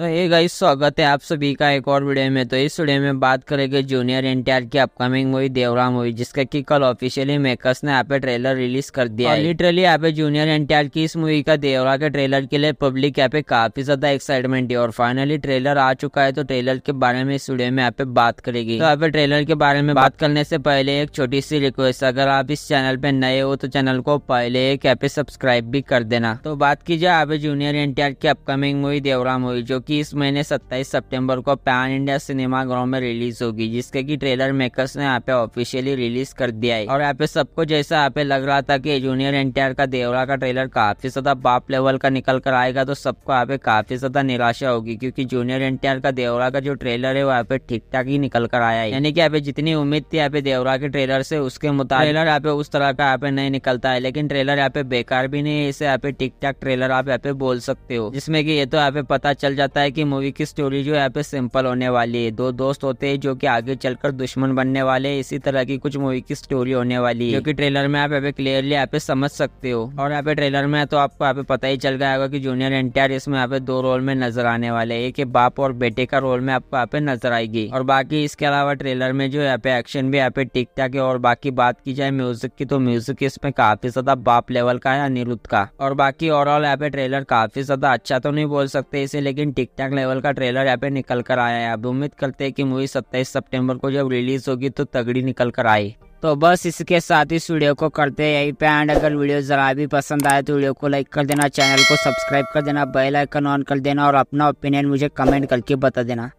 तो ये गाइस स्वागत है आप सभी का एक और वीडियो में। तो इस वीडियो में बात करेंगे जूनियर एनटीआर की अपकमिंग मूवी देवरा मूवी, जिसका कि कल ऑफिशियली मेकर्स ने यहाँ पे ट्रेलर रिलीज कर दिया है। लिटरली यहाँ पे जूनियर एनटीआर की इस मूवी का देवरा के ट्रेलर के लिए पब्लिक यहाँ पे काफी ज्यादा एक्साइटमेंट है और फाइनली ट्रेलर आ चुका है। तो ट्रेलर के बारे में इस वीडियो में यहाँ पे बात करेगी। तो यहाँ पे ट्रेलर के बारे में बात करने से पहले एक छोटी सी रिक्वेस्ट, अगर आप इस चैनल पे नए हो तो चैनल को पहले एक यहाँ पे सब्सक्राइब भी कर देना। तो बात की जाए यहाँ पे जूनियर एनटीआर की अपकमिंग मूवी देवरा मूवी, जो कि इस महीने 27 सितंबर को पैन इंडिया सिनेमा ग्राउंड में रिलीज होगी, जिसके कि ट्रेलर मेकर्स ने यहाँ पे ऑफिशियली रिलीज कर दिया है। और यहाँ पे सबको जैसा यहाँ पे लग रहा था कि जूनियर एनटीआर का देवरा का ट्रेलर काफी ज्यादा बाप लेवल का निकल कर आएगा, तो सबको यहाँ पे काफी ज्यादा निराशा होगी, क्योंकि जूनियर एनटीआर का देवरा का जो ट्रेलर है वो यहाँ पे ठीक ठाक ही निकल कर आया है। यानी कि यहाँ पे जितनी उम्मीद थी यहाँ पे देवरा के ट्रेलर से, उसके मुताबिक ट्रेलर यहाँ पे उस तरह का यहाँ पे नहीं निकलता है। लेकिन ट्रेलर यहाँ पे बेकार भी नहीं है, इसे यहाँ पे ठीक ठाक ट्रेलर आप यहाँ पे बोल सकते हो, जिसमें की ये तो यहाँ पे पता चल जाता है कि मूवी की स्टोरी जो यहाँ पे सिंपल होने वाली है। दो दोस्त होते हैं जो कि आगे चलकर दुश्मन बनने वाले हैं, इसी तरह की कुछ मूवी की स्टोरी होने वाली है, जो कि ट्रेलर में आप यहाँ पे क्लियरली यहाँ पे समझ सकते हो। और यहाँ पे ट्रेलर में तो आपको यहाँ पे पता ही चल गया होगा कि जूनियर एनटीआर इसमें यहाँ पे दो रोल में नजर आने वाले, एक बाप और बेटे का रोल में आपको यहाँ पे नजर आएगी। और बाकी इसके अलावा ट्रेलर में जो यहाँ पे एक्शन भी यहाँ पे ठीक ठाक है। और बाकी बात की जाए म्यूजिक की, तो म्यूजिक इसमें काफी ज्यादा बाप लेवल का है अनिरुद्ध का। और बाकी ओवरऑल यहाँ पे ट्रेलर काफी ज्यादा अच्छा तो नहीं बोल सकते इसे, लेकिन ठीक ठाक लेवल का ट्रेलर यहाँ पे निकल कर आया है। अब उम्मीद करते हैं कि मूवी 27 सितंबर को जब रिलीज होगी तो तगड़ी निकल कर आए। तो बस इसके साथ इस वीडियो को करते हैं यहीं पे एंड। अगर वीडियो जरा भी पसंद आए तो वीडियो को लाइक कर देना, चैनल को सब्सक्राइब कर देना, बेल आइकन ऑन कर देना और अपना ओपिनियन मुझे कमेंट करके बता देना।